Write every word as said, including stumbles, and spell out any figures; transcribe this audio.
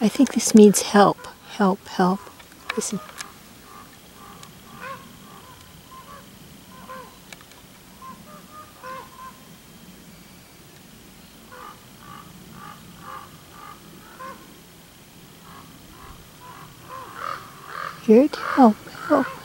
I think this means help, help, help. Listen. Here, help, help.